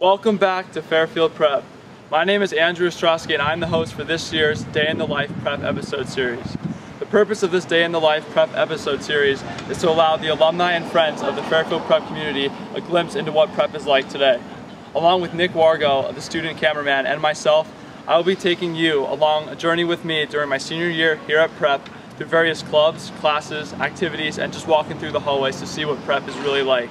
Welcome back to Fairfield Prep. My name is Andrew Ostrosky and I'm the host for this year's Day in the Life Prep episode series. The purpose of this Day in the Life Prep episode series is to allow the alumni and friends of the Fairfield Prep community a glimpse into what prep is like today. Along with Nick Wargo, the student cameraman, and myself, I will be taking you along a journey with me during my senior year here at Prep through various clubs, classes, activities, and just walking through the hallways to see what prep is really like.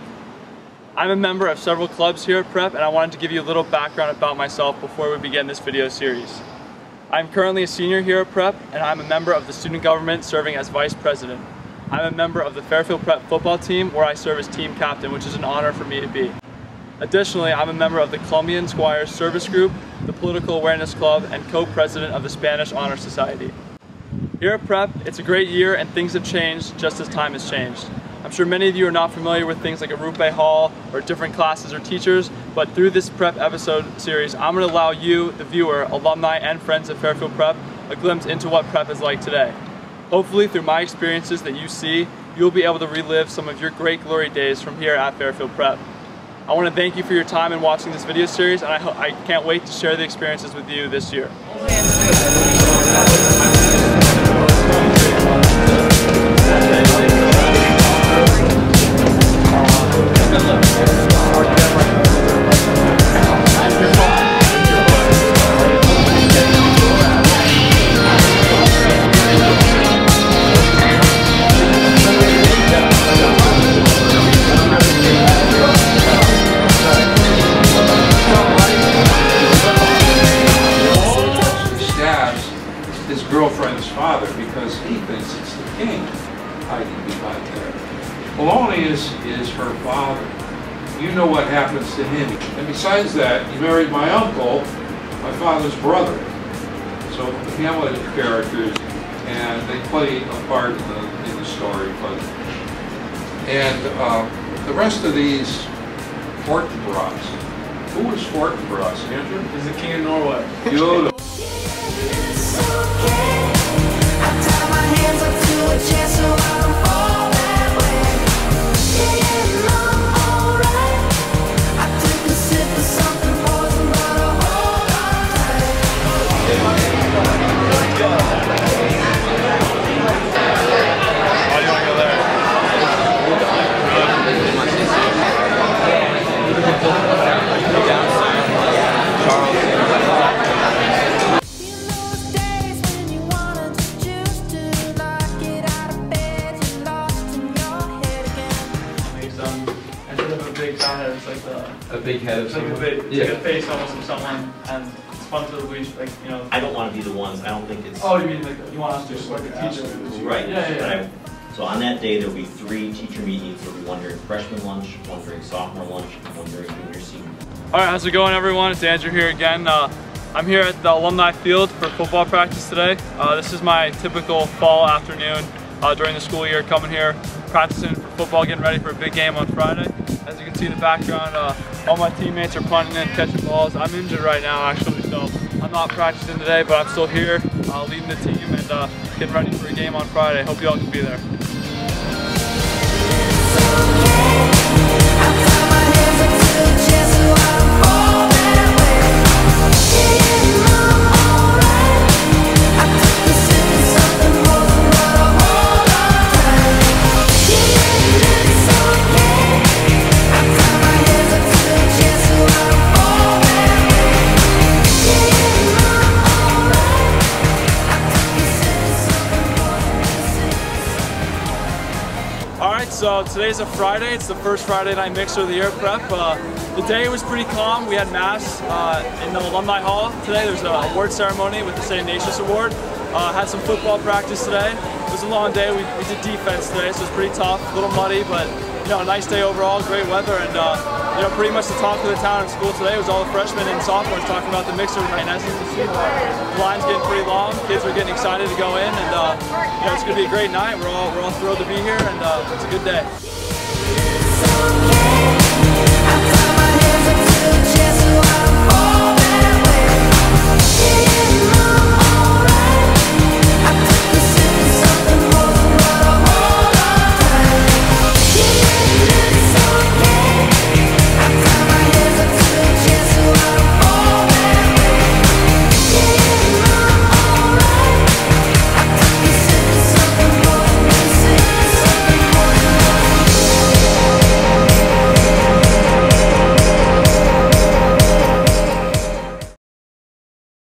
I'm a member of several clubs here at Prep, and I wanted to give you a little background about myself before we begin this video series. I'm currently a senior here at Prep, and I'm a member of the student government serving as vice president. I'm a member of the Fairfield Prep football team, where I serve as team captain, which is an honor for me to be. Additionally, I'm a member of the Columbian Squires service group, the Political Awareness Club, and co-president of the Spanish Honor Society. Here at Prep, it's a great year, and things have changed just as time has changed. I'm sure many of you are not familiar with things like Arrupe Hall or different classes or teachers, but through this Prep episode series, I'm going to allow you, the viewer, alumni, and friends of Fairfield Prep a glimpse into what Prep is like today. Hopefully, through my experiences that you see, you'll be able to relive some of your great glory days from here at Fairfield Prep. I want to thank you for your time in watching this video series, and I can't wait to share the experiences with you this year. His girlfriend's father because he thinks it's the king hiding behind her. Polonius is her father. You know what happens to him. And besides that, he married my uncle, my father's brother. So Hamlet characters, and they play a part in the story. But, and the rest of these Fortinbras. Who was Fortinbras, Andrew? He's the king of Norway. Beautiful. Face almost from someone, and it's fun to reach, like, you know. I don't want to be the ones. I don't think it's. Oh, you mean like you want us to just work a teacher? Right. Yeah, yeah. So on that day there will be three teacher meetings. There'll be one during freshman lunch, one during sophomore lunch, and one during junior senior. All right, how's it going, everyone? It's Andrew here again. I'm here at the alumni field for football practice today. This is my typical fall afternoon during the school year, coming here, practicing for football, getting ready for a big game on Friday. As you can see in the background, all my teammates are punting and catching balls. I'm injured right now, actually, so I'm not practicing today, but I'm still here leading the team and getting ready for a game on Friday. Hope you all can be there. So today's a Friday, it's the first Friday night mixer of the year at Prep. The day was pretty calm. We had mass in the Alumni Hall today. There's an award ceremony with the St. Ignatius Award. Had some football practice today. It was a long day. We did defense today, so it was pretty tough, a little muddy, but you know, a nice day overall, great weather, and you know, pretty much the talk of the town in school today was all the freshmen and sophomores talking about the mixer tonight. As you can see, the line's getting pretty long. Kids are getting excited to go in, and you know, it's going to be a great night. We're all thrilled to be here, and it's a good day.